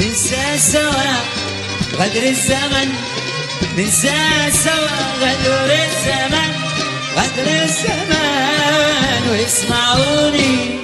ننسى سوا غدر الزمن، ننسى سوا غدر الزمن، غدر الزمن. واسمعوني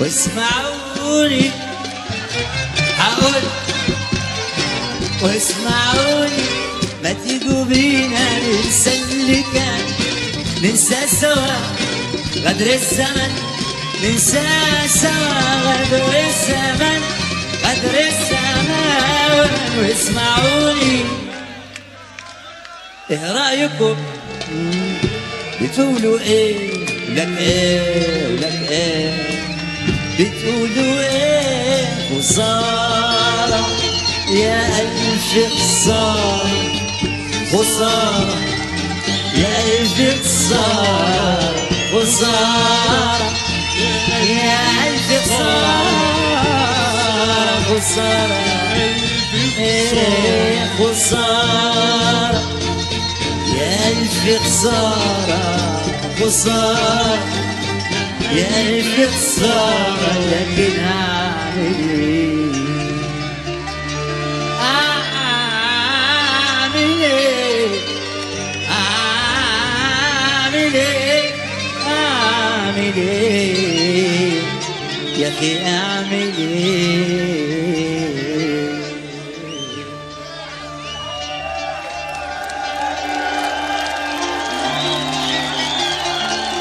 واسمعوني هقول، واسمعوني ما تيجوا بينا ننسى اللي كان، ننسى سوا غدر الزمن، ننسى سوا غدر الزمن، غدر الزمن. واسمعوني ايه رايكم بتقولوا ايه ولك ايه ولك ايه، بتقولوا ايه خسارة يا ألف خسارة، خسارة يا ألف خسارة، خسارة يا ألف خسارة، خسارة يا ألف خسارة، يا ألف خسارة، خسارة يا قلبي خسارة. لكن أعمل إيه؟ أعمل إيه؟ أعمل إيه؟ أعمل إيه؟ يا أخي أعمل إيه؟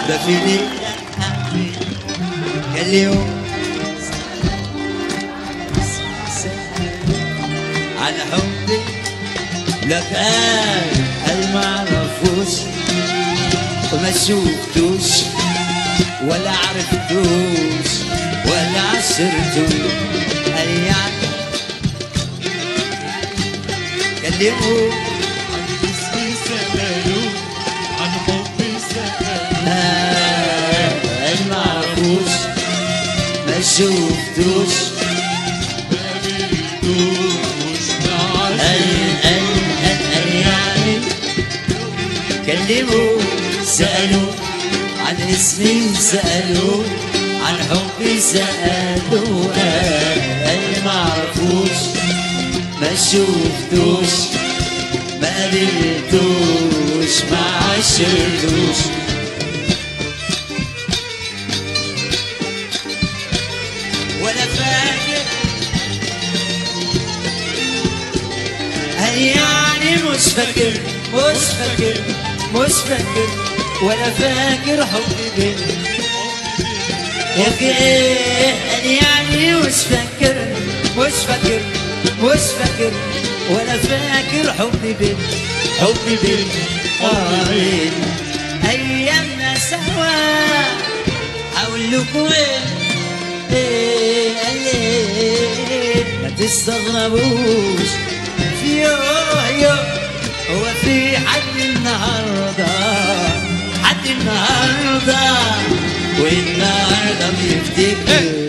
ده فيني اليوم على حبك لك قال معرفوش وما شوفتوش ولا عرفتوش ولا عشرتوش أيام اليوم عن اسمي سألوا عن حبي سألوا قال معرفوش ما شوفتوش ما قابلتوش يعني كلموا سألوا عن اسمي سألوا عن حبي سألوا قال معرفوش ما شوفتوش ما قابلتوش ما عشرتوش. يعني مش فاكر مش فاكر مش فاكر ولا فاكر حبي بيك يا اخي ايه، يعني مش فاكر مش فاكر مش فاكر ولا فاكر حبي بيك، حبي بيك حبي بيك ايامنا سوا. هقول لكم ايه ايه ايه ما تستغربوش يوه هو في حد النهارده، حد النهارده والنهارده بيفتكر